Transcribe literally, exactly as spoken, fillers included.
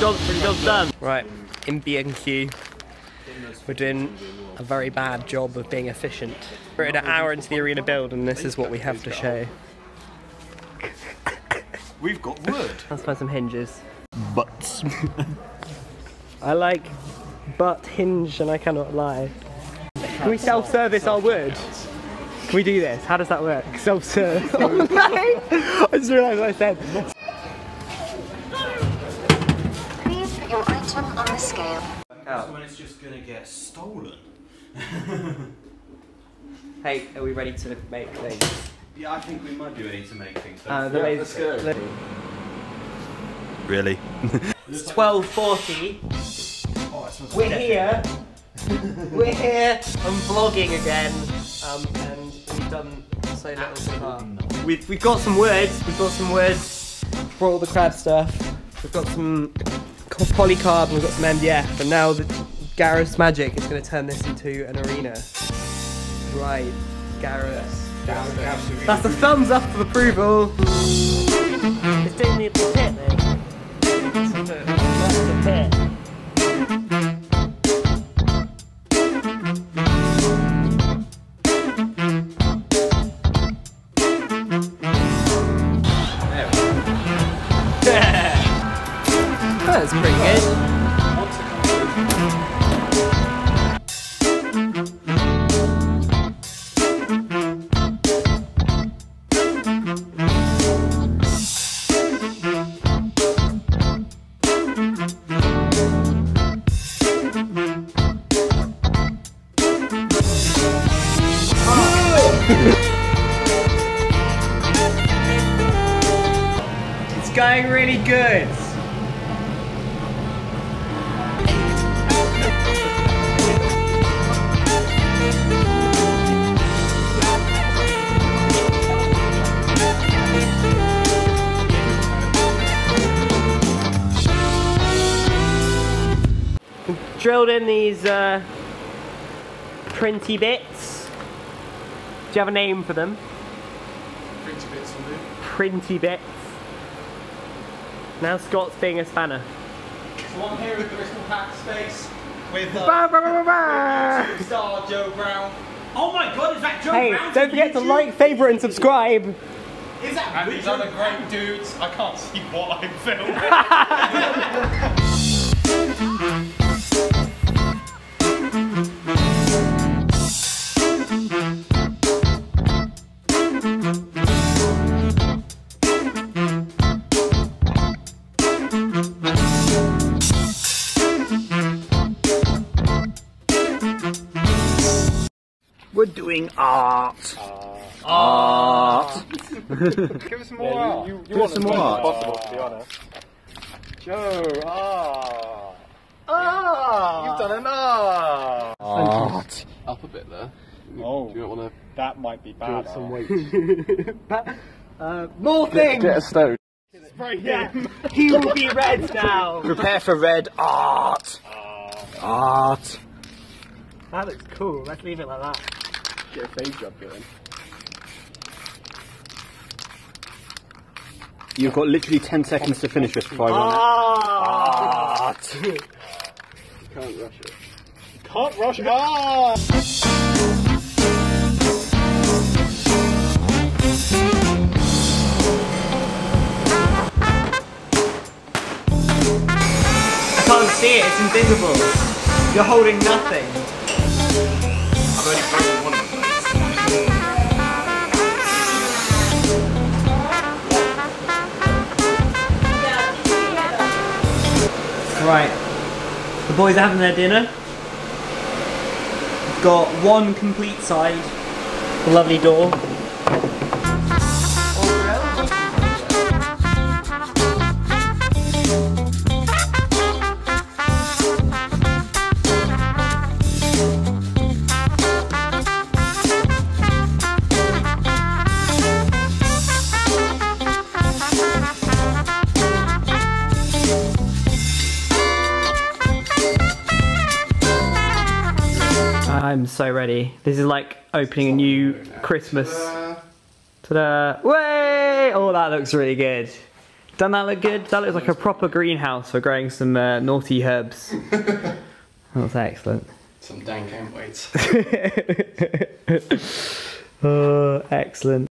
Job's, job's done. Right, in B N Q, we're doing a very bad job of being efficient. We're at an hour into the arena build and this is what we have to show. We've got wood. Let's find some hinges. Butts. I like butt hinge and I cannot lie. Can we self-service our wood? Can we do this? How does that work? Self-serve. Oh no! I just realised what I said. Please put your item on the scale. That's when it's just gonna get stolen. Hey, are we ready to make things? Yeah, I think we might be ready to make things. Uh, yeah, let's go. Let's... Really? It's twelve forty. Oh, it We're here. We're here. I'm vlogging again. Um, and we've done so little so far. We've, we've got some words. We've got some words for all the crab stuff. We've got some polycarb and we've got some M D F. And now the Gareth's magic is going to turn this into an arena. Right, Gareth. That's, That's, That's a thumbs up of approval. It's doing the pit, man. It's a, that's a pit. That's pretty good. It's going really good. Drilled in these uh, printy bits. Do you have a name for them? Printy bits will do. Printy bits. Now Scott's being a spanner. So I'm here with Bristol Hackspace with uh, bah, bah, bah, bah. With superstar Joe Brown. Oh my God, is that Joe hey, Brown? Hey, don't forget YouTube? To like, favourite, and subscribe. Is that? And these other great dudes. I can't see what I'm filming. We're doing art. Art. Art. Give us some more yeah, art. You, you, you want some more art. Possible, to be honest. Joe, art. Art. You've done an art. Art. Up a bit there. Oh. Do you not want to? That might be bad. Some weight. uh, more things. Get, get a stone. It's very good. He will be red now. Prepare for red art. Art. Art. That looks cool. Let's leave it like that. Get a fade job going. You've got literally ten seconds to finish this before I run ah. it. Ah. You can't rush it. You can't rush it. I can't see it, it's invisible. You're holding nothing. I've only broken one of them. Right, the boys are having their dinner. We've got one complete side, a lovely door. I'm so ready. This is like opening a new Christmas. Ta-da! Way! Oh, that looks really good. Doesn't that look good? That looks like a proper greenhouse for growing some uh, naughty herbs. That's excellent. Some dank ant weights. Oh, excellent.